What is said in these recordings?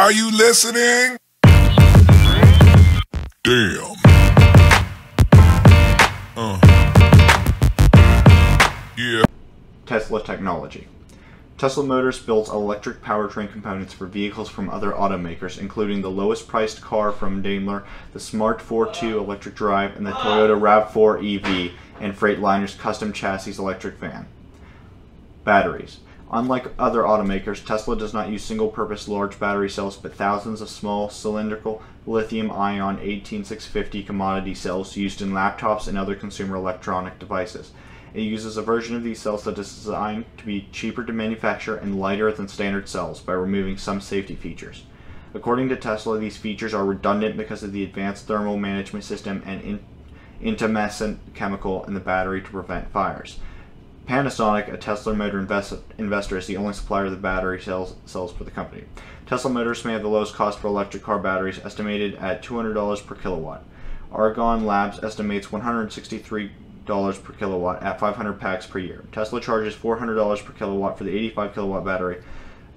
Are you listening? Damn. Yeah. Tesla technology. Tesla Motors builds electric powertrain components for vehicles from other automakers, including the lowest-priced car from Daimler, the Smart Fortwo electric drive, and the Toyota RAV4 EV, and Freightliner's custom chassis electric van. Batteries. Unlike other automakers, Tesla does not use single-purpose large battery cells, but thousands of small, cylindrical, lithium-ion 18650 commodity cells used in laptops and other consumer electronic devices. It uses a version of these cells that is designed to be cheaper to manufacture and lighter than standard cells by removing some safety features. According to Tesla, these features are redundant because of the advanced thermal management system and intumescent chemical in the battery to prevent fires. Panasonic, a Tesla Motor investor, is the only supplier of the battery cells for the company. Tesla Motors may have the lowest cost for electric car batteries, estimated at $200 per kilowatt. Argonne Labs estimates $163 per kilowatt at 500 packs per year. Tesla charges $400 per kilowatt for the 85 kilowatt battery,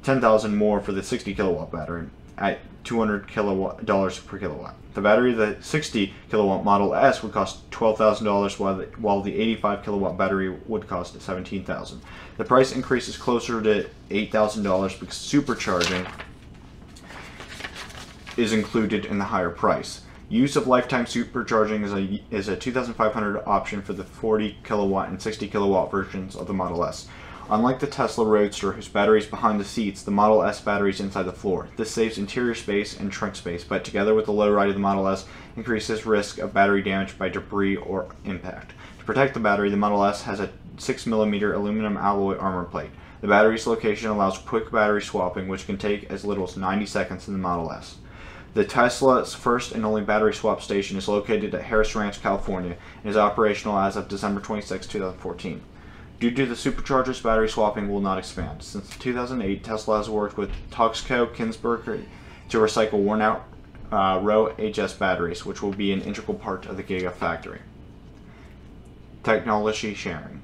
$10,000 more for the 60 kilowatt battery at $200 per kilowatt. The battery of the 60 kilowatt Model S would cost $12,000 while the 85 kilowatt battery would cost $17,000. The price increase is closer to $8,000 because supercharging is included in the higher price. Use of lifetime supercharging is a $2,500 option for the 40 kilowatt and 60 kilowatt versions of the Model S. Unlike the Tesla Roadster, whose battery is behind the seats, the Model S battery is inside the floor. This saves interior space and trunk space, but together with the low ride of the Model S, increases risk of battery damage by debris or impact. To protect the battery, the Model S has a 6mm aluminum alloy armor plate. The battery's location allows quick battery swapping, which can take as little as 90 seconds in the Model S. The Tesla's first and only battery swap station is located at Harris Ranch, California, and is operational as of December 26, 2014. Due to the supercharger's battery swapping will not expand. Since 2008, Tesla has worked with Toxco Kinsberger to recycle worn-out RoHS batteries, which will be an integral part of the Gigafactory. Technology sharing.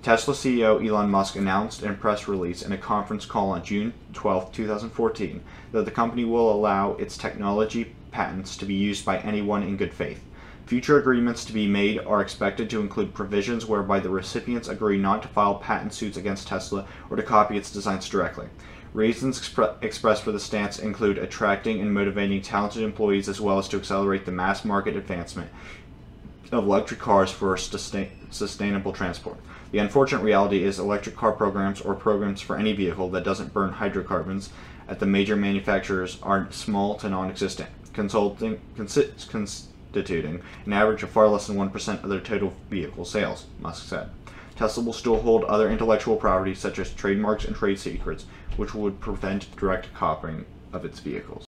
Tesla CEO Elon Musk announced in a press release in a conference call on June 12, 2014, that the company will allow its technology patents to be used by anyone in good faith. Future agreements to be made are expected to include provisions whereby the recipients agree not to file patent suits against Tesla or to copy its designs directly. Reasons expressed for the stance include attracting and motivating talented employees, as well as to accelerate the mass market advancement of electric cars for sustainable transport. The unfortunate reality is electric car programs, or programs for any vehicle that doesn't burn hydrocarbons, at the major manufacturers are small to non-existent, constituting an average of far less than 1% of their total vehicle sales, Musk said. Tesla will still hold other intellectual property such as trademarks and trade secrets, which would prevent direct copying of its vehicles.